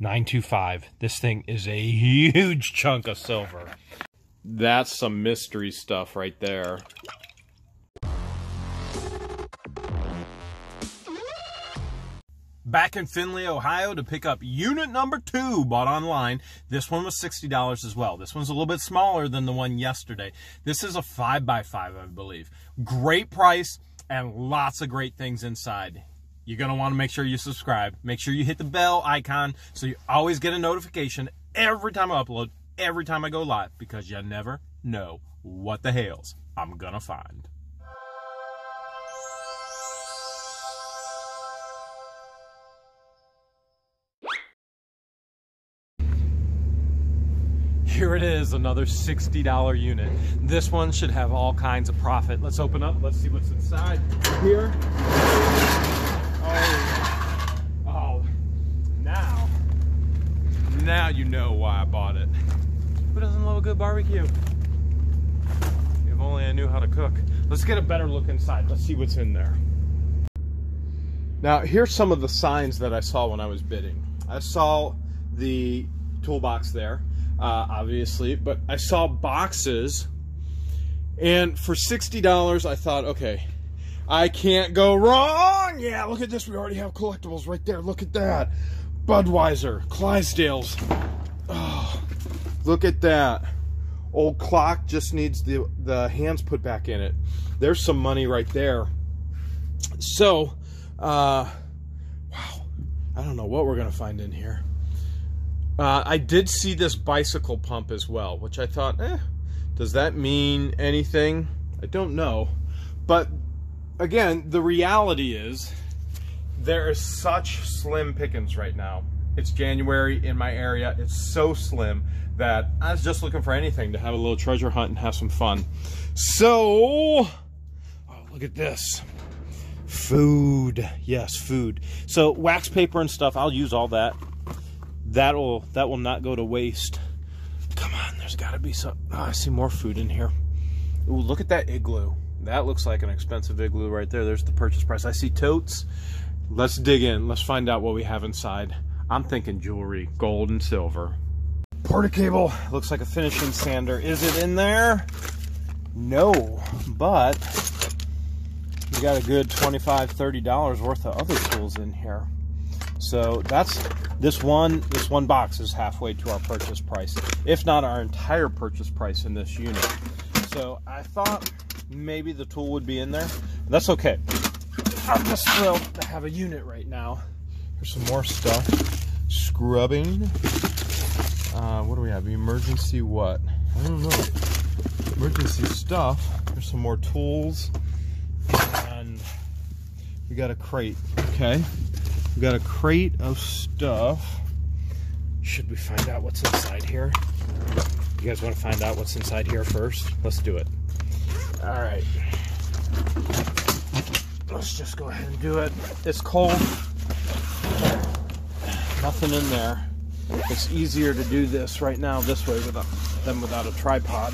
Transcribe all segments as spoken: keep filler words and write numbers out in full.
nine two five. This thing is a huge chunk of silver. That's some mystery stuff right there. Back in Findlay, Ohio to pick up unit number two bought online. This one was sixty dollars as well. This one's a little bit smaller than the one yesterday. This is a five by five, I believe. Great price and lots of great things inside. You're going to want to make sure you subscribe. Make sure you hit the bell icon so you always get a notification every time I upload, every time I go live, because you never know what the hells I'm going to find. Here it is, another sixty dollar unit. This one should have all kinds of profit. Let's open up, let's see what's inside here. Oh, oh, now, now you know why I bought it. Who doesn't love a good barbecue? If only I knew how to cook. Let's get a better look inside. Let's see what's in there. Now, here's some of the signs that I saw when I was bidding. I saw the toolbox there. Uh, obviously, but I saw boxes, and for sixty dollars I thought, okay, I can't go wrong. Yeah, look at this, we already have collectibles right there. Look at that, Budweiser, Clydesdales. Oh, look at that, old clock, just needs the, the hands put back in it. There's some money right there. So, uh, wow, I don't know what we're gonna find in here. Uh, I did see this bicycle pump as well, which I thought, eh, does that mean anything? I don't know. But again, the reality is there is such slim pickings right now. It's January in my area. It's so slim that I was just looking for anything to have a little treasure hunt and have some fun. So, oh, look at this. Food. Yes, food. So wax paper and stuff, I'll use all that. That'll, that will not go to waste. Come on, there's gotta be some, oh, I see more food in here. Ooh, look at that igloo. That looks like an expensive igloo right there. There's the purchase price. I see totes. Let's dig in, let's find out what we have inside. I'm thinking jewelry, gold and silver. Portacable, looks like a finishing sander. Is it in there? No, but we got a good twenty-five, thirty dollars worth of other tools in here. So that's, this one, this one box is halfway to our purchase price, if not our entire purchase price in this unit. So I thought maybe the tool would be in there. That's okay. I'm just thrilled to have a unit right now. Here's some more stuff. Scrubbing. Uh, what do we have? Emergency what? I don't know. Emergency stuff. Here's some more tools. And we got a crate. Okay. We've got a crate of stuff. Should we find out what's inside here? You guys want to find out what's inside here first? Let's do it. All right. Let's just go ahead and do it. It's cold. Nothing in there. It's easier to do this right now this way without, than without a tripod.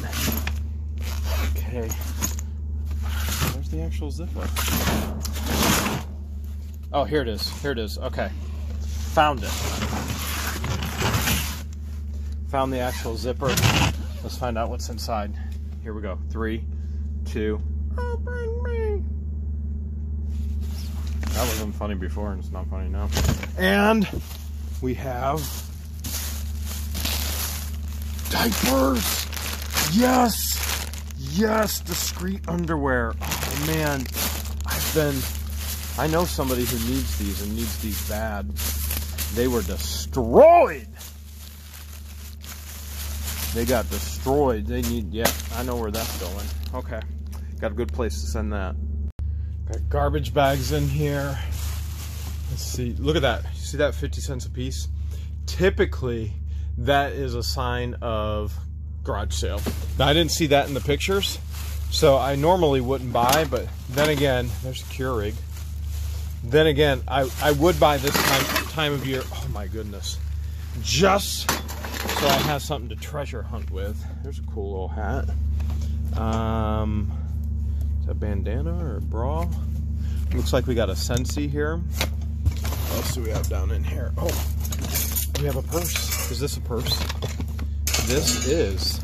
Okay. Where's the actual zipper? Oh, here it is. Here it is. Okay. Found it. Found the actual zipper. Let's find out what's inside. Here we go. Three, two. Open me. That wasn't funny before, and it's not funny now. And we have diapers. Yes. Yes. Discreet underwear. Oh, man. I've been... I know somebody who needs these and needs these bad. They were destroyed. They got destroyed. They need, yeah, I know where that's going. Okay, got a good place to send that. Got garbage bags in here. Let's see, look at that. You see that fifty cents a piece? Typically, that is a sign of garage sale. Now, I didn't see that in the pictures, so I normally wouldn't buy, but then again, there's a Keurig. Then again, I, I would buy this time, time of year. Oh my goodness. Just so I have something to treasure hunt with. There's a cool little hat. Um, is that a bandana or a bra? Looks like we got a Scentsy here. What else do we have down in here? Oh, We have a purse. Is this a purse? This is.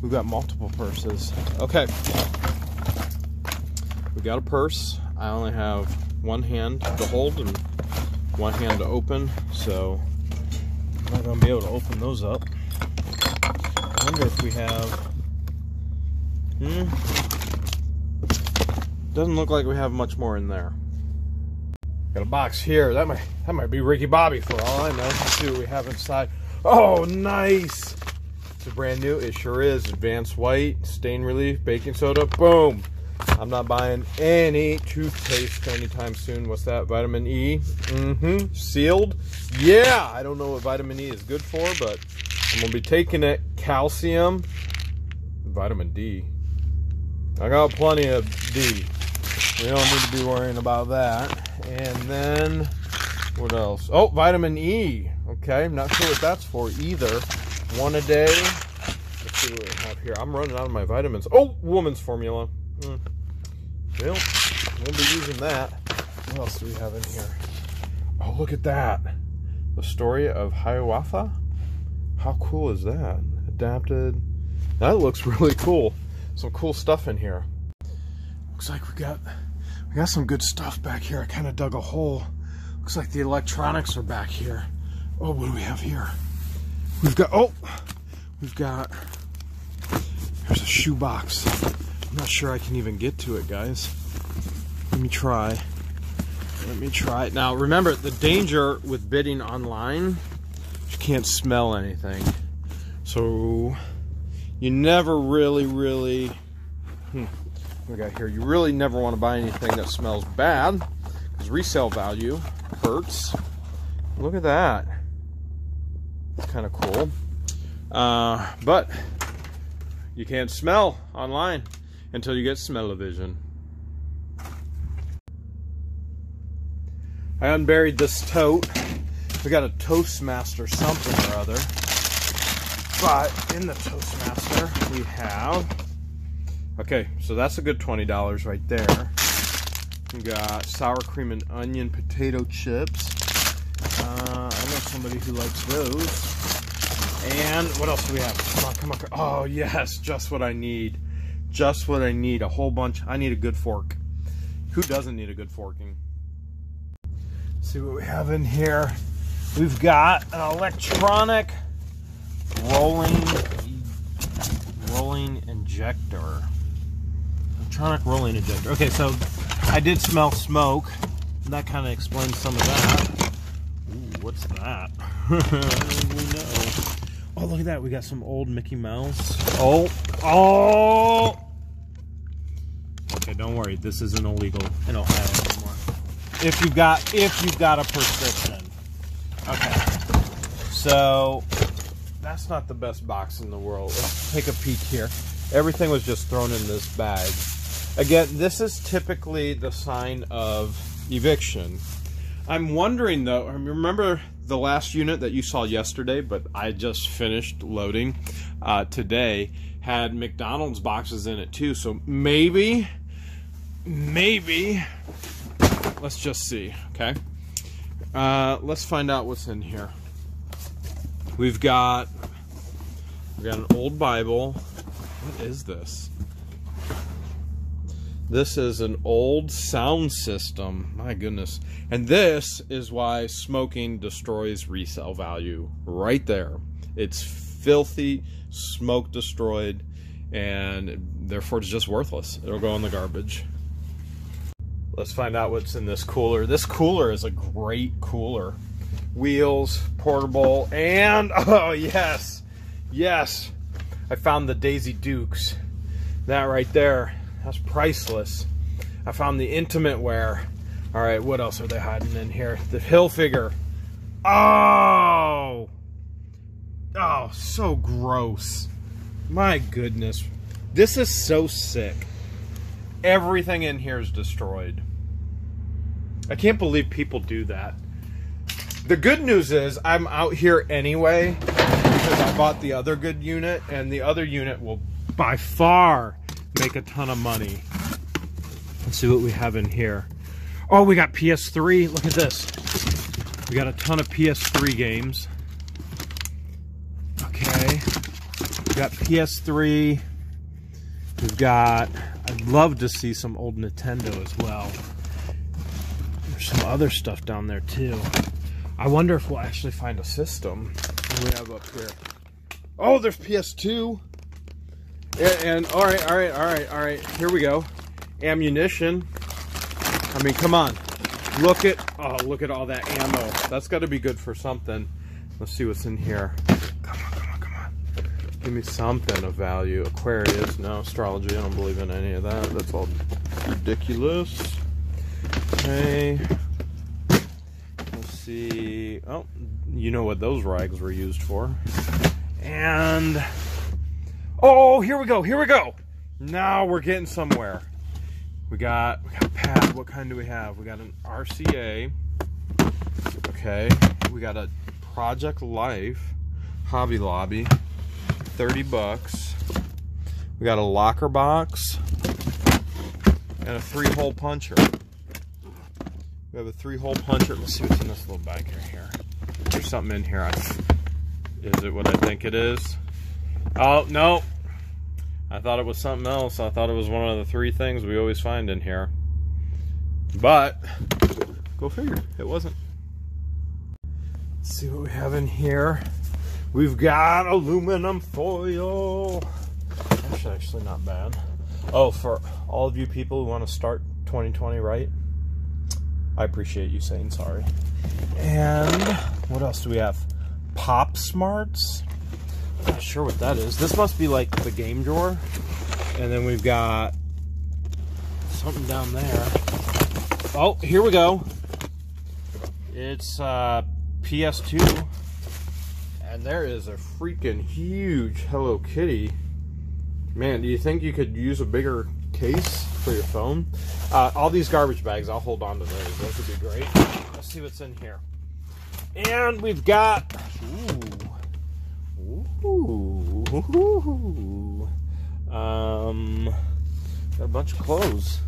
We've got multiple purses. Okay. We got a purse. I only have one hand to hold and one hand to open, so I'm not going to be able to open those up. I wonder if we have... Hmm. Doesn't look like we have much more in there. Got a box here. That might that might be Ricky Bobby for all I know. Let's see what we have inside. Oh, nice! It's a brand new. It sure is. Advanced white, stain relief, baking soda. Boom! I'm not buying any toothpaste anytime soon. What's that? Vitamin E? Mm-hmm. Sealed? Yeah! I don't know what vitamin E is good for, but I'm going to be taking it. Calcium. Vitamin D. I got plenty of D. We don't need to be worrying about that. And then, what else? Oh, vitamin E. Okay, I'm not sure what that's for either. One a day. Let's see what we have here. I'm running out of my vitamins. Oh, woman's formula. Mm. Well, we'll be using that. What else do we have in here? Oh, look at that. The Story of Hiawatha. How cool is that? Adapted. That looks really cool. Some cool stuff in here. Looks like we got we got some good stuff back here. I kind of dug a hole. Looks like the electronics are back here. Oh, what do we have here? We've got, oh, we've got, here's a shoe box. I'm not sure I can even get to it, guys. Let me try. Let me try it. Now, remember, the danger with bidding online, you can't smell anything. So, you never really, really, hmm, what do I got here? You really never want to buy anything that smells bad, because resale value hurts. Look at that. It's kind of cool. Uh, but, you can't smell online until you get smell-o-vision. I unburied this tote. We got a Toastmaster something or other. But in the Toastmaster we have, okay, so that's a good twenty dollars right there. We got sour cream and onion potato chips. Uh, I know somebody who likes those. And what else do we have? Come on, come on, come on. Oh yes, just what I need. Just what I need, a whole bunch. I need a good fork. Who doesn't need a good forking? Let's see what we have in here. We've got an electronic rolling rolling injector. Electronic rolling injector. Okay, so I did smell smoke, and that kind of explains some of that. Ooh, what's that? We know. Oh, look at that. We got some old Mickey Mouse. Oh. Oh! Okay, don't worry. This isn't illegal in Ohio anymore. If you've got, if you've got a prescription. Okay. So, that's not the best box in the world. Let's take a peek here. Everything was just thrown in this bag. Again, this is typically the sign of eviction. I'm wondering, though, remember the last unit that you saw yesterday, but I just finished loading uh, today, had McDonald's boxes in it too. So maybe, maybe, let's just see, okay? Uh, let's find out what's in here. We've got, we got an old Bible. What is this? This is an old sound system. My goodness. And this is why smoking destroys resale value. Right there. It's filthy, smoke destroyed, and therefore it's just worthless. It'll go in the garbage. Let's find out what's in this cooler. This cooler is a great cooler. Wheels, portable, and oh yes, yes. I found the Daisy Dukes. That right there. That's priceless. I found the intimate wear. All right, what else are they hiding in here? The Hilfiger. Oh! Oh, so gross. My goodness. This is so sick. Everything in here is destroyed. I can't believe people do that. The good news is I'm out here anyway because I bought the other good unit, and the other unit will by far make a ton of money. Let's see what we have in here. Oh, we got P S three. Look at this. We got a ton of P S three games. Okay, we've got P S three. We've got, I'd love to see some old Nintendo as well. There's some other stuff down there too. I wonder if we'll actually find a system. What do we have up here? Oh, there's P S two. And, and all right, all right, all right, all right. Here we go. Ammunition. I mean, come on. Look at, oh, look at all that ammo. That's got to be good for something. Let's see what's in here. Come on, come on, come on. Give me something of value. Aquarius, no. Astrology, I don't believe in any of that. That's all ridiculous. Okay. Let's see. Oh, you know what those rags were used for. And, oh, here we go, here we go. Now we're getting somewhere. We got, we got a pad. What kind do we have? We got an R C A. Okay. We got a Project Life. Hobby Lobby. thirty bucks. We got a locker box. And a three-hole puncher. We have a three-hole puncher. Let's see what's in this little bag here. There's something in here. I, is it what I think it is? Oh, no. I thought it was something else. I thought it was one of the three things we always find in here. But, go figure, it wasn't. Let's see what we have in here. We've got aluminum foil. That's actually not bad. Oh, for all of you people who want to start twenty twenty right, I appreciate you saying sorry. And what else do we have? Pop Smarts. Not sure what that is. This must be like the game drawer. And then we've got something down there. Oh, here we go. It's uh, P S two. And there is a freaking huge Hello Kitty. Man, do you think you could use a bigger case for your phone? Uh, all these garbage bags, I'll hold on to those. Those would be great. Let's see what's in here. And we've got... Ooh. Ooh. Um, got a bunch of clothes.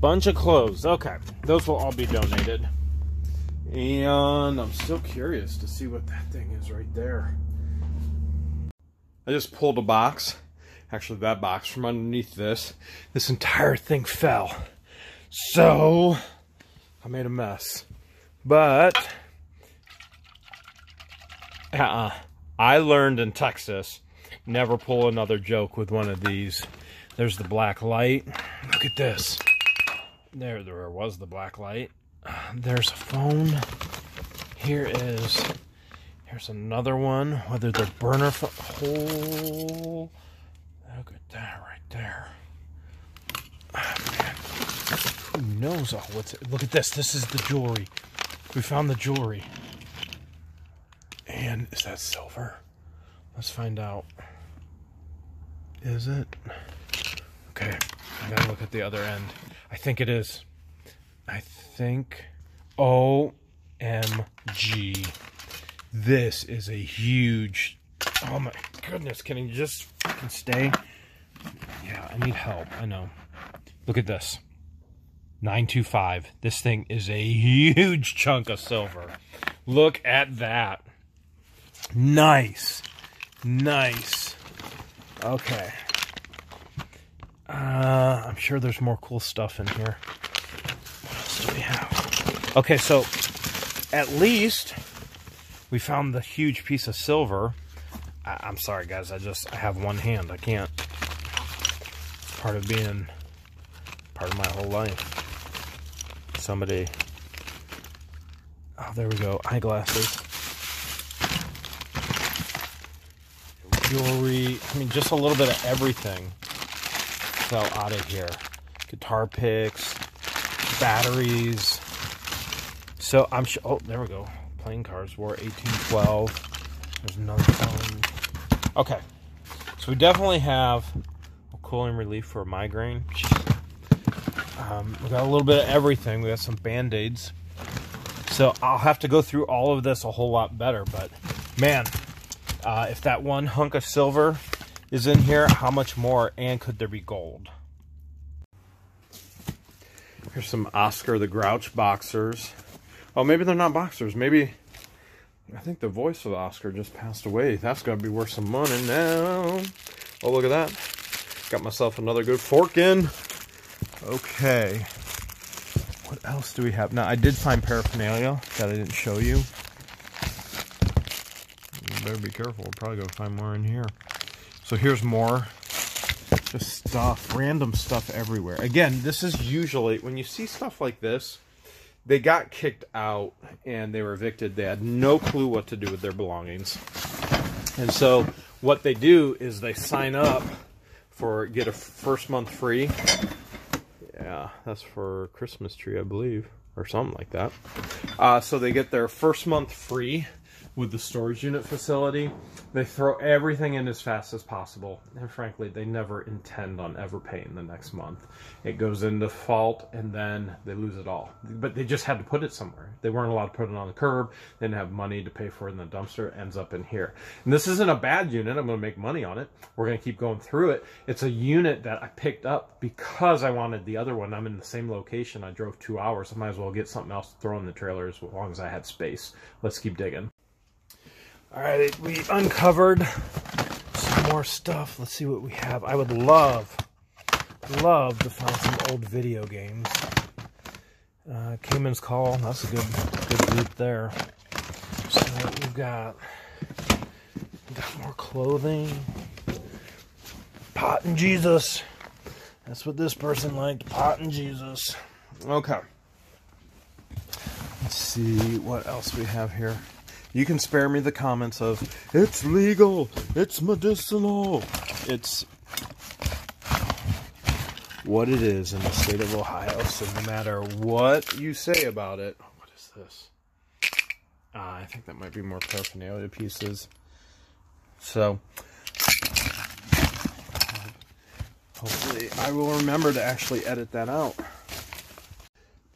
Bunch of clothes. Okay. Those will all be donated. And I'm still curious to see what that thing is right there. I just pulled a box. Actually, that box from underneath this. This entire thing fell. So, I made a mess. But, uh-uh. I learned in Texas, never pull another joke with one of these. There's the black light. Look at this. There, there was the black light. There's a phone. Here is, here's another one. Whether they're burner hole. Look at that right there. Oh, who knows? Oh, what's it? Look at this. This is the jewelry. We found the jewelry. And is that silver? Let's find out. Is it? Okay, I gotta look at the other end. I think it is. I think. O M G. This is a huge. Oh my goodness, can you just fucking stay? Yeah, I need help. I know. Look at this. nine two five. This thing is a huge chunk of silver. Look at that. Nice, nice. Okay. Uh, I'm sure there's more cool stuff in here. What else do we have? Okay, so at least we found the huge piece of silver. I I'm sorry, guys. I just I have one hand. I can't. It's part of being part of my whole life. Somebody. Oh, there we go. Eyeglasses. Jewelry, I mean, just a little bit of everything fell out of here. Guitar picks, batteries. So I'm sure, oh, there we go. Playing cards, War eighteen twelve. There's another phone. Okay, so we definitely have a cooling relief for a migraine. Um, we got a little bit of everything. We got some Band-Aids. So I'll have to go through all of this a whole lot better, but man, Uh, if that one hunk of silver is in here, how much more? And could there be gold? Here's some Oscar the Grouch boxers. Oh, maybe they're not boxers. Maybe I think the voice of Oscar just passed away. That's going to be worth some money now. Oh, look at that. Got myself another good fork in. Okay. What else do we have? Now, I did find paraphernalia that I didn't show you. You better be careful. We'll probably go find more in here. So here's more. Just stuff. Random stuff everywhere. Again, this is usually, when you see stuff like this, they got kicked out and they were evicted. They had no clue what to do with their belongings. And so what they do is they sign up for, get a first month free. Yeah, that's for Christmas tree, I believe, or something like that. Uh, so they get their first month free with the storage unit facility. They throw everything in as fast as possible. And frankly, they never intend on ever paying the next month. It goes into default and then they lose it all. But they just had to put it somewhere. They weren't allowed to put it on the curb. They didn't have money to pay for it in the dumpster. It ends up in here. And this isn't a bad unit. I'm gonna make money on it. We're gonna keep going through it. It's a unit that I picked up because I wanted the other one. I'm in the same location. I drove two hours. I might as well get something else to throw in the trailer as long as I had space. Let's keep digging. All right, we uncovered some more stuff. Let's see what we have. I would love, love to find some old video games. Uh, Cayman's Call, that's a good, good group there. So we've got, we've got more clothing. Pot and Jesus. That's what this person liked, Pot and Jesus. Okay. Let's see what else we have here. You can spare me the comments of, it's legal, it's medicinal. It's what it is in the state of Ohio, so no matter what you say about it. Oh, what is this? Uh, I think that might be more paraphernalia pieces. So, hopefully I will remember to actually edit that out.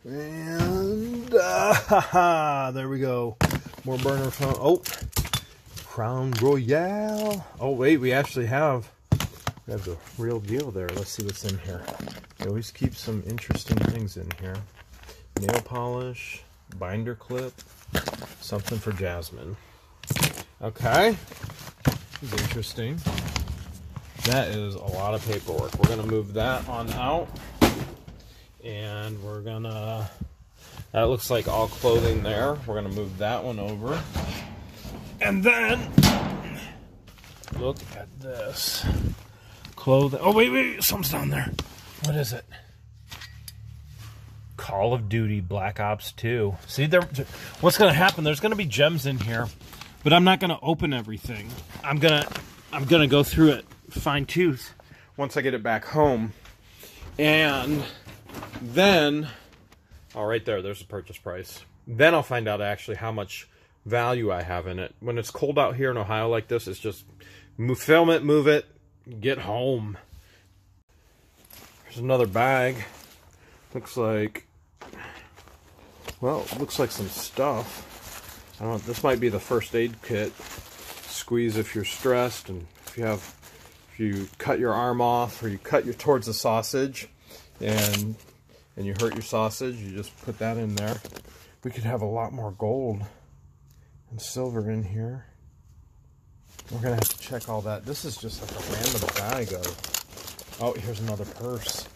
And, uh, haha, there we go. More burner phone. Oh, Crown Royale. Oh, wait, we actually have, we have the real deal there. Let's see what's in here. They always keep some interesting things in here. Nail polish, binder clip, something for Jasmine. Okay. This is interesting. That is a lot of paperwork. We're going to move that on out. And we're going to... That looks like all clothing there. We're going to move that one over. And then, look at this. Clothing. Oh, wait, wait. Something's down there. What is it? Call of Duty Black Ops two. See, there. What's going to happen, there's going to be gems in here. But I'm not going to open everything. I'm going to I'm going to go through it fine-tooth once I get it back home. And then... Oh, right there, there's the purchase price. Then I'll find out actually how much value I have in it. When it's cold out here in Ohio like this, it's just move, film it, move it, get home. There's another bag. Looks like, well, looks like some stuff. I don't know, this might be the first aid kit. Squeeze if you're stressed, and if you have, if you cut your arm off or you cut your towards the sausage, and... and you hurt your sausage, you just put that in there. We could have a lot more gold and silver in here. We're gonna have to check all that. This is just like a random bag of, oh, here's another purse.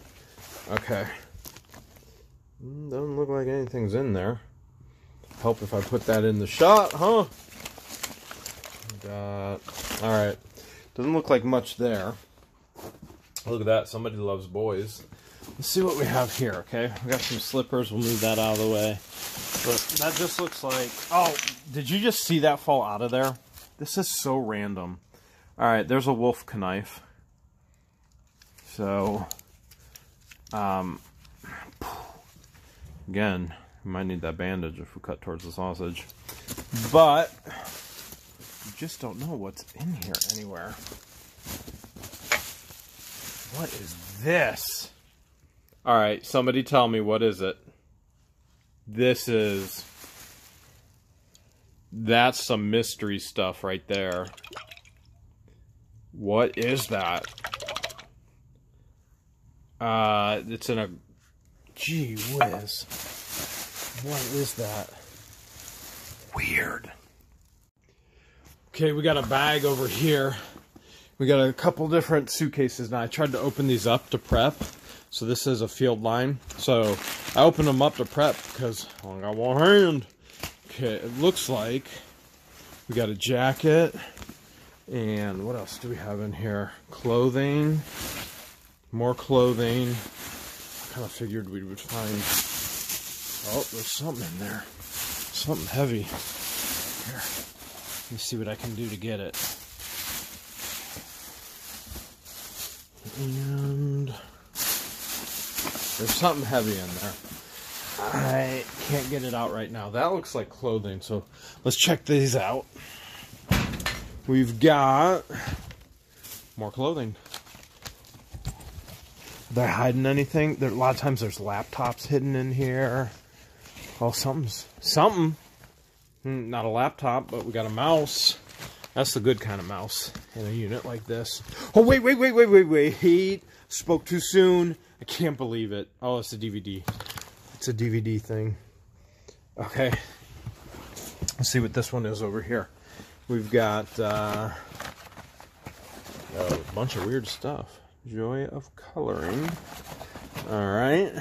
Okay. Doesn't look like anything's in there. Help if I put that in the shot, huh? Got, all right. Doesn't look like much there. Look at that, somebody loves boys. Let's see what we have here, okay? We got some slippers. We'll move that out of the way. But that just looks like... Oh, did you just see that fall out of there? This is so random. All right, there's a wolf knife. So, um, again, we might need that bandage if we cut towards the sausage. But you just don't know what's in here anywhere. What is this? All right, somebody tell me, what is it? This is... That's some mystery stuff right there. What is that? Uh, it's in a... Gee whiz. What is that? Weird. Okay, we got a bag over here. We got a couple different suitcases. Now, I tried to open these up to prep. So this is a field line. So I opened them up to prep because I only got one hand. Okay, it looks like we got a jacket. And what else do we have in here? Clothing. More clothing. I kind of figured we would find... Oh, there's something in there. Something heavy. Here. Let me see what I can do to get it. And there's something heavy in there. I can't get it out right now. That looks like clothing, so let's check these out. We've got more clothing. They're hiding anything. There, a lot of times there's laptops hidden in here. Oh, something's something. Not a laptop, but we got a mouse. That's the good kind of mouse in a unit like this. Oh, wait, wait, wait, wait, wait, wait. He spoke too soon. I can't believe it. Oh, it's a D V D. It's a D V D thing. Okay. Let's see what this one is over here. We've got uh, a bunch of weird stuff. Joy of coloring. All right.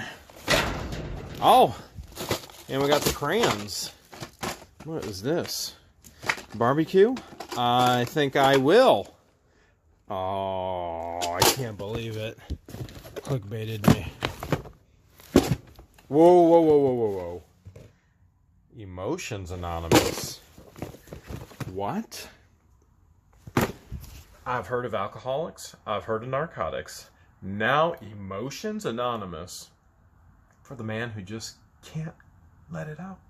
Oh, and we got the crayons. What is this? Barbecue? I think I will. Oh, I can't believe it. Clickbaited me. Whoa, whoa, whoa, whoa, whoa, whoa. Emotions Anonymous. What? I've heard of alcoholics. I've heard of narcotics. Now Emotions Anonymous. For the man who just can't let it out.